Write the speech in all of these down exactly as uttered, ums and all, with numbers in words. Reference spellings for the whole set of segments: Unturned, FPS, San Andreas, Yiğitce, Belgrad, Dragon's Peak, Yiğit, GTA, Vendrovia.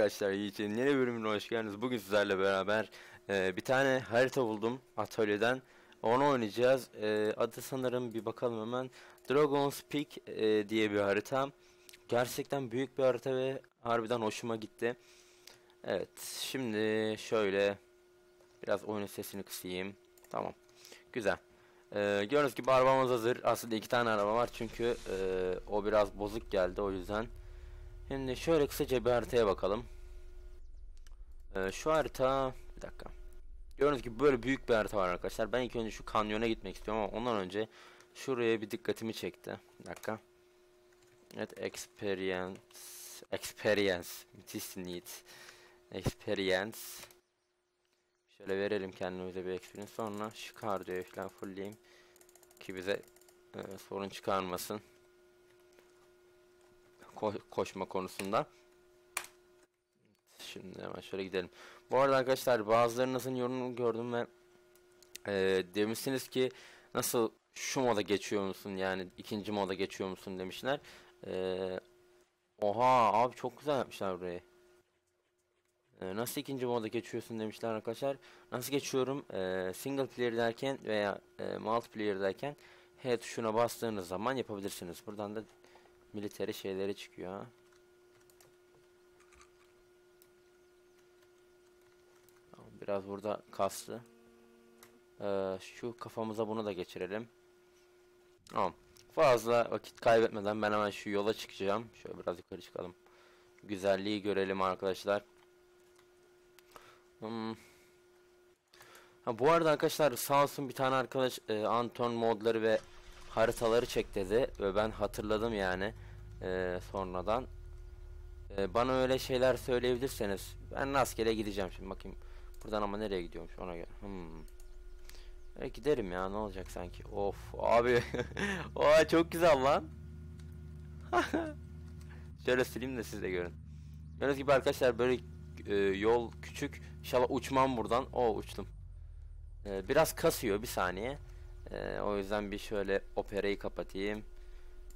Arkadaşlar Yiğit'in yeni bölümüne hoş geldiniz. Bugün sizlerle beraber e, bir tane harita buldum atölyeden. Onu oynayacağız. E, adı sanırım, bir bakalım hemen. Dragon's Peak e, diye bir harita. Gerçekten büyük bir harita ve harbiden hoşuma gitti. Evet, şimdi şöyle biraz oyunun sesini kısayım. Tamam, güzel. E, gördüğünüz gibi arabamız hazır. Aslında iki tane araba var çünkü e, o biraz bozuk geldi, o yüzden. Şimdi şöyle kısaca bir haritaya bakalım. Ee, şu harita, bir dakika. Gördüğünüz gibi böyle büyük bir harita var arkadaşlar. Ben ilk önce şu kanyona gitmek istiyorum ama ondan önce şuraya bir dikkatimi çekti. Bir dakika. Evet, experience, experience, this need, experience. Şöyle verelim kendimize bir experience, sonra şu kardiyoyu falan fullleyeyim ki bize e, sorun çıkarmasın. Ko koşma konusunda. Şimdi hemen şöyle gidelim. Bu arada arkadaşlar bazılarınızın yorumunu gördüm ve e, demişsiniz ki nasıl şu moda geçiyor musun, yani ikinci moda geçiyor musun demişler. E, oha abi, çok güzel yapmışlar burayı. E, nasıl ikinci moda geçiyorsun demişler arkadaşlar. Nasıl geçiyorum? E, single player derken veya e, multiplayer derken H tuşuna bastığınız zaman yapabilirsiniz. Buradan da militeri şeyleri çıkıyor. Biraz burada kaslı. Ee, şu kafamıza bunu da geçirelim. Tamam. Fazla vakit kaybetmeden ben hemen şu yola çıkacağım. Şöyle biraz yukarı çıkalım. Güzelliği görelim arkadaşlar. Hmm. Ha, bu arada arkadaşlar sağ olsun bir tane arkadaş e, Unturned modları ve haritaları çek dedi ve ben hatırladım yani e, sonradan. E, bana öyle şeyler söyleyebilirseniz ben rastgele gideceğim şimdi, bakayım buradan ama nereye gidiyormuş ona göre. Hmm. E, giderim ya, ne olacak sanki. Of abi. Oha, çok güzel lan. Şöyle sileyim de siz de görün. Gördüğünüz gibi arkadaşlar böyle e, yol küçük. İnşallah uçmam buradan. O uçtum. E, biraz kasıyor, bir saniye. Ee, o yüzden bir şöyle operayı kapatayım.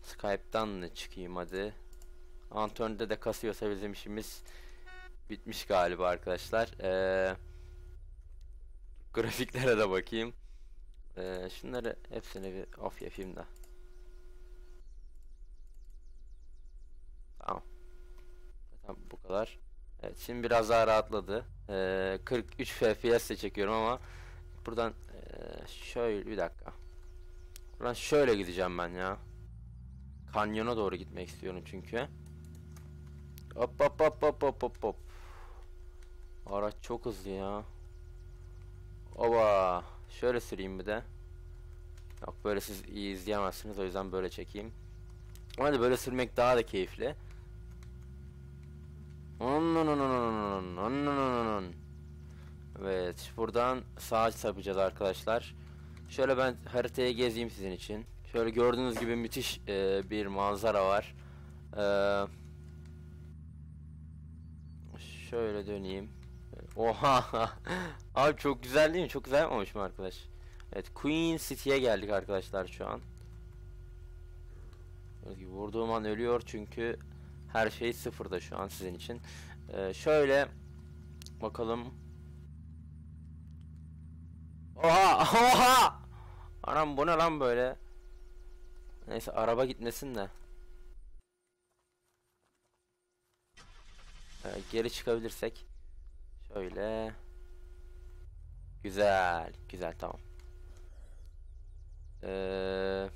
Skype'dan da çıkayım hadi. Unturned'de de kasıyorsa bizim işimiz bitmiş galiba arkadaşlar. Ee, grafiklere de bakayım. Ee, şunları hepsini bir off yapayım da. Tamam. Tamam, bu kadar. Evet, şimdi biraz daha rahatladı. Ee, kırk üç F P S ile çekiyorum ama buradan e, şöyle bir dakika. Buradan şöyle gideceğim ben ya. Kanyona doğru gitmek istiyorum çünkü. Hop hop hop hop hop hop hop. Araç çok hızlı ya. Oba. Şöyle süreyim bir de. Yok, böyle siz iyi izleyemezsiniz, o yüzden böyle çekeyim. Ama da böyle sürmek daha da keyifli. On on on on on on on on. Evet, buradan sağa sapacağız arkadaşlar. Şöyle ben haritaya gezeyim sizin için. Şöyle gördüğünüz gibi müthiş e, bir manzara var. Ee, şöyle döneyim. Oha. Abi çok güzel değil mi? Çok güzel yapmamış mı arkadaş? Evet, Queen City'ye geldik arkadaşlar şu an. Vurduğum an ölüyor çünkü her şey sıfırda şu an sizin için. Ee, şöyle bakalım. Oha oha. Anam, bu ne lan böyle? Neyse, araba gitmesin de. Ee, geri çıkabilirsek. Şöyle. Güzel güzel, tamam. Ee,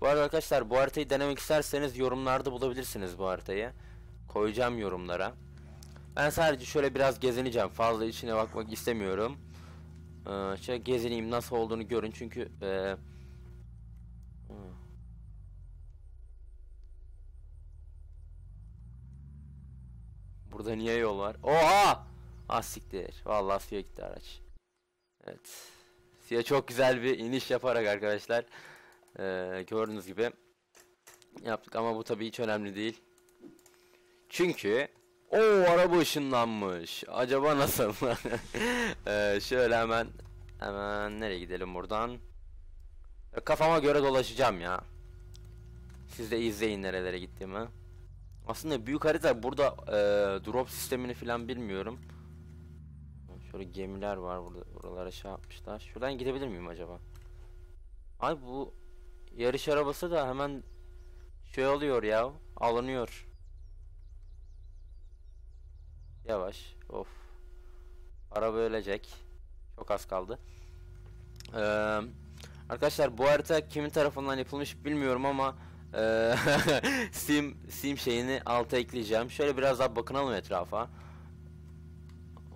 bu arada arkadaşlar bu haritayı denemek isterseniz yorumlarda bulabilirsiniz bu haritayı. Koyacağım yorumlara. Ben sadece şöyle biraz gezineceğim, fazla içine bakmak istemiyorum. Ee, şöyle gezineyim, nasıl olduğunu görün çünkü ee... burada niye yol var? Oha! Ah siktir, vallahi suya gitti araç. Evet, suya çok güzel bir iniş yaparak arkadaşlar ee, gördüğünüz gibi yaptık ama bu tabii hiç önemli değil çünkü o araba ışınlanmış. Acaba nasıl? ee, şöyle hemen hemen nereye gidelim buradan? Kafama göre dolaşacağım ya. Siz de izleyin nerelere gittiğimi. Aslında büyük harita burada e, drop sistemini falan bilmiyorum. Şöyle gemiler var burada, buralara şey yapmışlar. Şuradan gidebilir miyim acaba? Ay bu yarış arabası da hemen şey oluyor ya, alınıyor. Yavaş, of. Araba ölecek. Çok az kaldı. Ee, arkadaşlar bu harita kimin tarafından yapılmış bilmiyorum ama e, sim sim şeyini alta ekleyeceğim. Şöyle biraz daha bakınalım etrafa.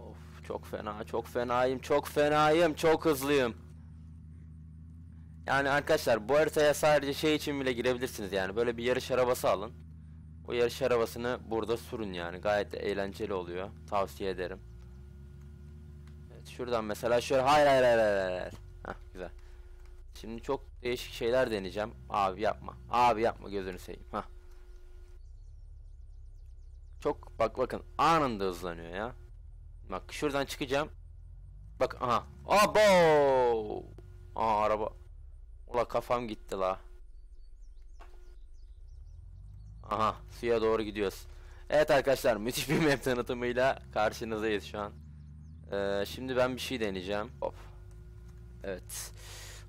Of, çok fena, çok fenayım, çok fenayım, çok hızlıyım. Yani arkadaşlar bu haritaya sadece şey için bile girebilirsiniz, yani böyle bir yarış arabası alın. O yarış arabasını burada sürün, yani gayet eğlenceli oluyor. Tavsiye ederim. Evet, şuradan mesela şöyle, hayır hayır hayır hayır, hayır. Heh, güzel. Şimdi çok değişik şeyler deneyeceğim. Abi yapma. Abi yapma, gözünü seveyim. Heh. Çok bak bakın anında hızlanıyor ya. Bak şuradan çıkacağım. Bak aha. Abo! Aa araba. Ula kafam gitti la. Aha suya doğru gidiyoruz. Evet arkadaşlar, müthiş bir map tanıtımıyla karşınızdayız şu an. Ee, şimdi ben bir şey deneyeceğim. Hop. Evet.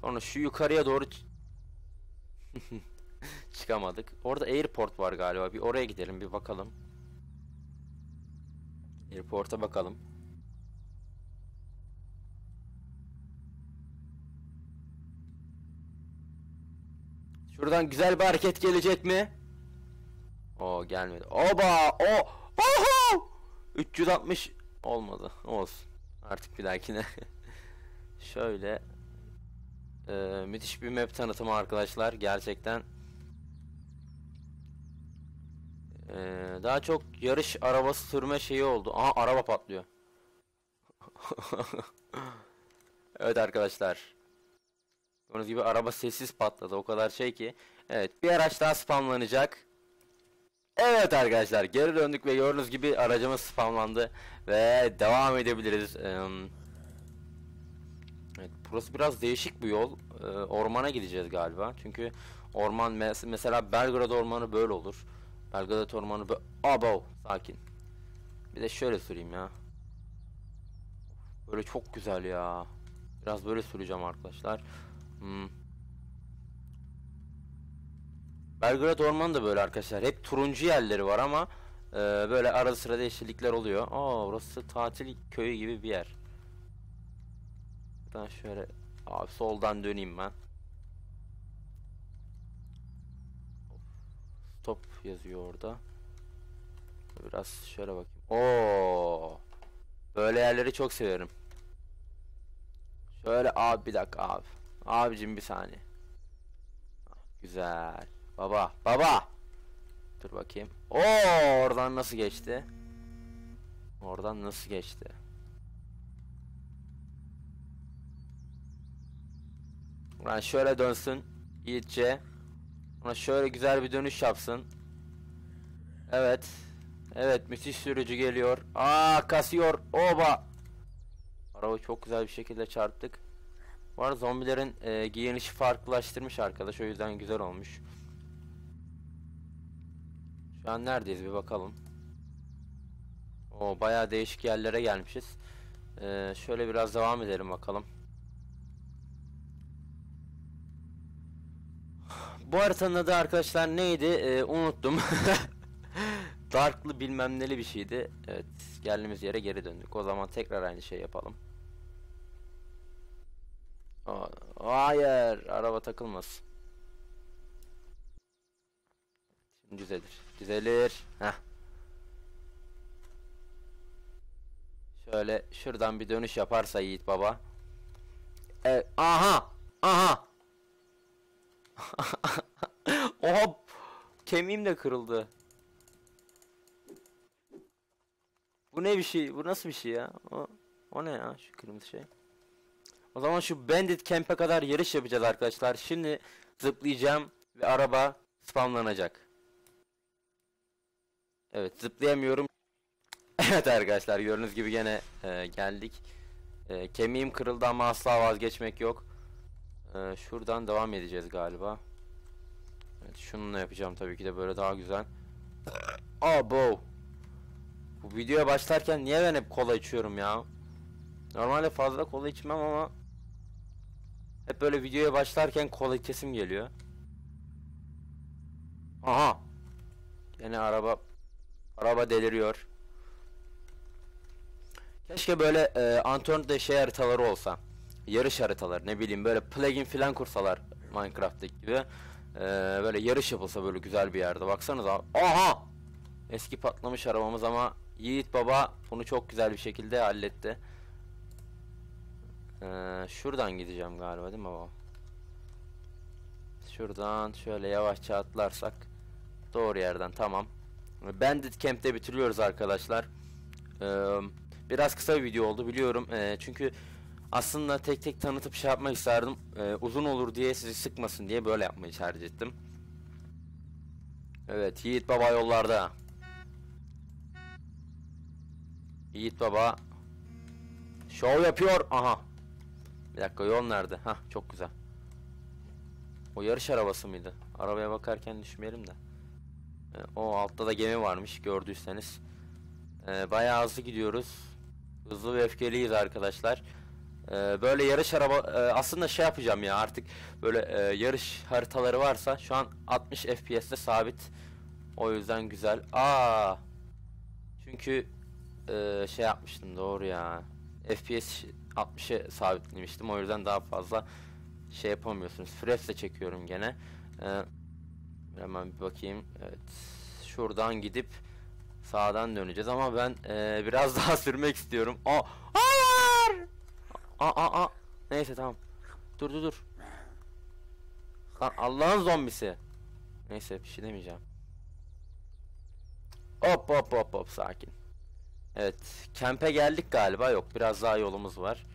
Onu şu yukarıya doğru çıkamadık. Orada airport var galiba. Bir oraya gidelim, bir bakalım. Airport'a bakalım. Şuradan güzel bir hareket gelecek mi? O gelmedi. Oba! O! Oho! üç yüz altmış olmadı. Olsun. Artık bir dahakine. Şöyle ee, müthiş bir map tanıtımı arkadaşlar. Gerçekten ee, daha çok yarış arabası sürme şeyi oldu. Aha araba patlıyor. Evet arkadaşlar, gördüğünüz gibi araba sessiz patladı, o kadar şey ki. Evet, bir araç daha spamlanacak. Evet arkadaşlar, geri döndük ve gördüğünüz gibi aracımız spamlandı ve devam edebiliriz. Evet, burası biraz değişik bir yol. Ormana gideceğiz galiba, çünkü orman mesela Belgrad ormanı böyle olur. Belgrad ormanı böyle. Abo, sakin. Bir de şöyle süreyim ya. Böyle çok güzel ya. Biraz böyle süreceğim arkadaşlar. Hmm. Belgrad ormanı da böyle arkadaşlar, hep turuncu yerleri var ama e, böyle arada sırada yeşillikler oluyor. Aa orası tatil köyü gibi bir yer. Buradan şöyle abi soldan döneyim ben. Stop yazıyor orada. Biraz şöyle bakayım. Oo. Böyle yerleri çok severim. Şöyle abi bir dakika abi. Abicim bir saniye. Güzel. Baba, baba. Dur bakayım. Oo, oradan nasıl geçti? Oradan nasıl geçti? Buradan şöyle dönsün yiğitçe. Ona şöyle güzel bir dönüş yapsın. Evet. Evet, müthiş sürücü geliyor. Aa, kasıyor. Oba. Araba çok güzel bir şekilde çarptık. Bu arada zombilerin e, giyinişi farklılaştırmış arkadaş, o yüzden güzel olmuş. Şu an neredeyiz bir bakalım. Oo bayağı değişik yerlere gelmişiz. Ee, şöyle biraz devam edelim bakalım. Bu haritanın adı arkadaşlar neydi? Ee, unuttum. Darklı bilmem neli bir şeydi. Evet, geldiğimiz yere geri döndük. O zaman tekrar aynı şey yapalım. Hayır, araba takılmaz. Şimdi düzelir, düzelir. Heh. Şöyle şuradan bir dönüş yaparsa Yiğit baba. Evet, aha, aha. Hop, kemiğim de kırıldı. Bu ne bir şey? Bu nasıl bir şey ya? O, o ne ya? Şu kırmızı şey. O zaman şu Bandit Camp'e kadar yarış yapacağız arkadaşlar. Şimdi zıplayacağım ve araba spamlanacak. Evet, zıplayamıyorum. Evet arkadaşlar, gördüğünüz gibi gene e, geldik. E, kemiğim kırıldı ama asla vazgeçmek yok. E, şuradan devam edeceğiz galiba. Evet, şununla yapacağım tabii ki de, böyle daha güzel. Abo. Bu videoya başlarken niye ben hep kola içiyorum ya? Normalde fazla kola içmem ama hep böyle videoya başlarken kola içesim geliyor. Aha. Yine araba araba deliriyor. Keşke böyle e, Unturned'de şey haritaları olsa. Yarış haritaları, ne bileyim, böyle plugin falan kursalar Minecraft'taki gibi. Ee, böyle yarış yapılsa böyle güzel bir yerde. Baksanıza. Aha! Eski patlamış arabamız ama Yiğit Baba bunu çok güzel bir şekilde halletti. Ee, şuradan gideceğim galiba, değil mi baba? Şuradan şöyle yavaşça atlarsak doğru yerden, tamam. Bandit Camp'te bitiriyoruz arkadaşlar. Ee, biraz kısa bir video oldu biliyorum. Ee, çünkü aslında tek tek tanıtıp şey yapmak isterdim, ee, uzun olur diye, sizi sıkmasın diye böyle yapmayı tercih ettim. Evet, Yiğit Baba yollarda. Yiğit Baba şov yapıyor. Aha, bir dakika, yol nerede? Hah, çok güzel. O yarış arabası mıydı? Arabaya bakarken düşmeyelim de. ee, O altta da gemi varmış, gördüyseniz. ee, Bayağı hızlı gidiyoruz. Hızlı ve öfkeliyiz arkadaşlar. Böyle yarış araba aslında şey yapacağım ya artık, böyle yarış haritaları varsa. Şu an altmış F P S'te sabit, o yüzden güzel. Aa, çünkü şey yapmıştım, doğru ya, F P S altmışa sabitlemiştim, o yüzden daha fazla şey yapamıyorsunuz. Fresh'le çekiyorum gene. Hemen bir bakayım. Evet, şuradan gidip sağdan döneceğiz ama ben biraz daha sürmek istiyorum. Aa, Aa aa aa. Neyse, tamam. Dur dur dur. Lan Allah'ın zombisi. Neyse, bir şey demeyeceğim. Hop hop hop hop, sakin. Evet, kempe geldik galiba. Yok, biraz daha yolumuz var.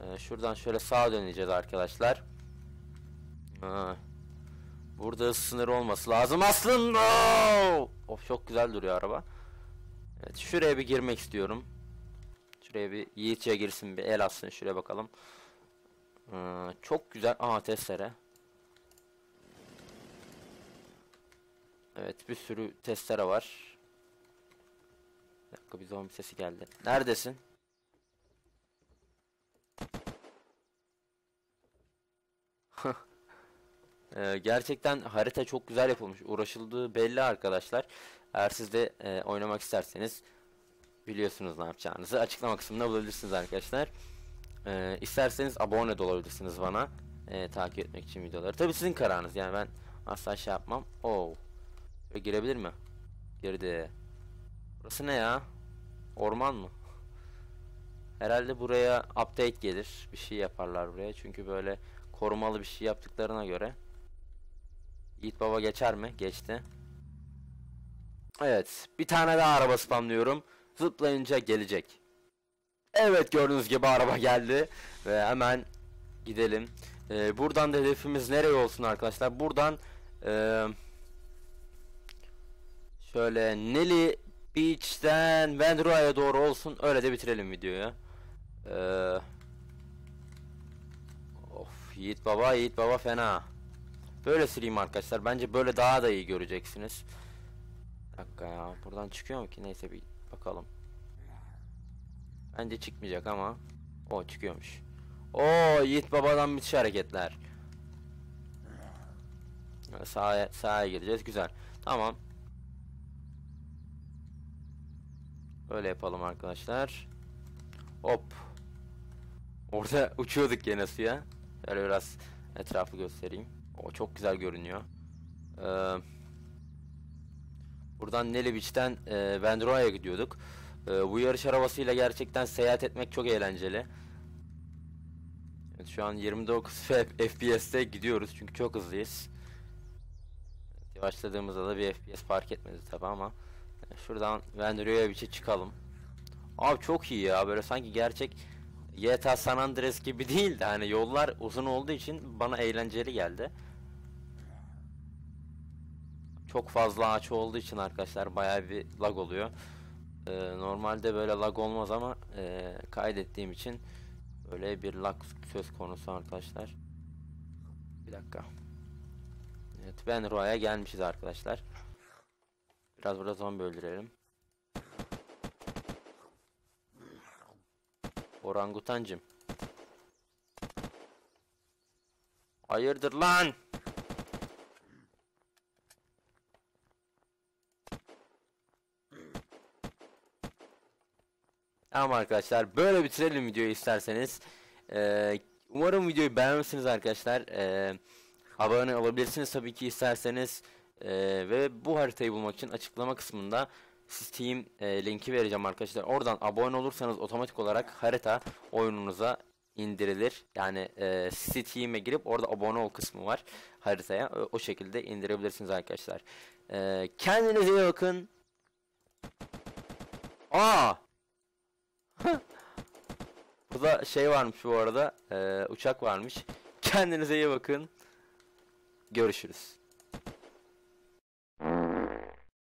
Ee, şuradan şöyle sağa döneceğiz arkadaşlar. Ha. Burada hız sınırı olması lazım aslında. Of, çok güzel duruyor araba. Evet, şuraya bir girmek istiyorum. Şuraya bir Yiğitçe girsin, bir el atsın, şuraya bakalım. Ee, çok güzel. Aha, testere. Evet, bir sürü testere var. Bir dakika, bir zombi sesi geldi. Neredesin? ee, gerçekten harita çok güzel yapılmış. Uğraşıldığı belli arkadaşlar. Eğer siz de e, oynamak isterseniz biliyorsunuz ne yapacağınızı. Açıklama kısmında bulabilirsiniz arkadaşlar. Ee, isterseniz abone de olabilirsiniz bana. Ee, takip etmek için videoları. Tabii sizin kararınız. Yani ben asla şey yapmam. Oo. Şöyle girebilir mi? Girdi. Burası ne ya? Orman mı? Herhalde buraya update gelir. Bir şey yaparlar buraya. Çünkü böyle korumalı bir şey yaptıklarına göre. Yiğit Baba geçer mi? Geçti. Evet. Bir tane daha araba spamlıyorum. Zıplayınca gelecek. Evet, gördüğünüz gibi araba geldi ve hemen gidelim. Ee, buradan da hedefimiz nereye olsun arkadaşlar? Buradan ee, şöyle Nelly Beach'ten Vendrovia'ya doğru olsun. Öyle de bitirelim videoyu. Ee, of, Yiğit Baba, Yiğit Baba fena. Böyle sileyim arkadaşlar. Bence böyle daha da iyi göreceksiniz. Bir dakika ya, buradan çıkıyor mu ki? Neyse, bir bakalım. Bence çıkmayacak ama o çıkıyormuş. Oo, Yiğit Baba'dan müthiş hareketler. Sağa, sağa gireceğiz, güzel. Tamam. Öyle yapalım arkadaşlar. Hop. Orada uçuyorduk gene suya. Şöyle biraz etrafı göstereyim. O çok güzel görünüyor. Ee, Buradan Nelly Beach'ten e, Vendrovia'ya gidiyorduk. E, bu yarış arabasıyla gerçekten seyahat etmek çok eğlenceli. Evet, şu an yirmi dokuz F P S'te gidiyoruz çünkü çok hızlıyız. Evet, yavaşladığımızda da bir F P S fark etmedi tabi ama. Yani şuradan Vendrovia Beach'e çıkalım. Abi çok iyi ya, böyle sanki gerçek G T A San Andreas gibi değil de hani yollar uzun olduğu için bana eğlenceli geldi. Çok fazla ağaç olduğu için arkadaşlar bayağı bir lag oluyor. Ee, normalde böyle lag olmaz ama e, kaydettiğim için böyle bir lag söz konusu arkadaşlar. Bir dakika. Evet, Vendrovia'ya gelmişiz arkadaşlar. Biraz burada zombi öldürelim. Orangutancım. Hayırdır lan? Tamam arkadaşlar, böyle bitirelim videoyu isterseniz. Ee, umarım videoyu beğenmişsiniz arkadaşlar. Ee, abone olabilirsiniz tabii ki isterseniz. Ee, ve bu haritayı bulmak için açıklama kısmında Steam e, linki vereceğim arkadaşlar. Oradan abone olursanız otomatik olarak harita oyununuza indirilir. Yani e, Steam'e girip orada abone ol kısmı var haritaya. O, o şekilde indirebilirsiniz arkadaşlar. Ee, kendinize iyi bakın. Aa! Burada şey varmış bu arada, e, uçak varmış. Kendinize iyi bakın. Görüşürüz.